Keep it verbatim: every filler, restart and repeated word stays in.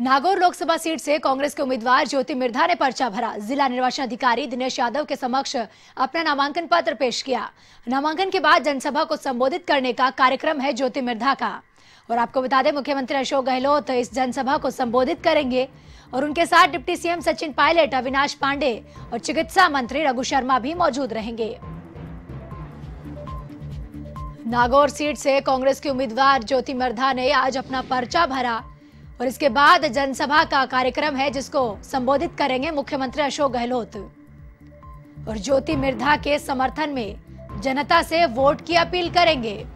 Nagaur Lok Sabha seat से कांग्रेस के उम्मीदवार ज्योति मिर्धा ने पर्चा भरा। जिला निर्वाचन अधिकारी दिनेश यादव के समक्ष अपना नामांकन पत्र पेश किया। नामांकन के बाद जनसभा को संबोधित करने का कार्यक्रम है ज्योति मिर्धा का। और आपको बता दें, मुख्यमंत्री अशोक गहलोत इस जनसभा को संबोधित करेंगे और उनके साथ डिप्टी सीएम सचिन पायलट, अविनाश पांडे और चिकित्सा मंत्री रघु शर्मा भी मौजूद रहेंगे। नागौर सीट से कांग्रेस के उम्मीदवार ज्योति मिर्धा ने आज अपना पर्चा भरा और इसके बाद जनसभा का कार्यक्रम है जिसको संबोधित करेंगे मुख्यमंत्री अशोक गहलोत। और ज्योति मिर्धा के समर्थन में जनता से वोट की अपील करेंगे।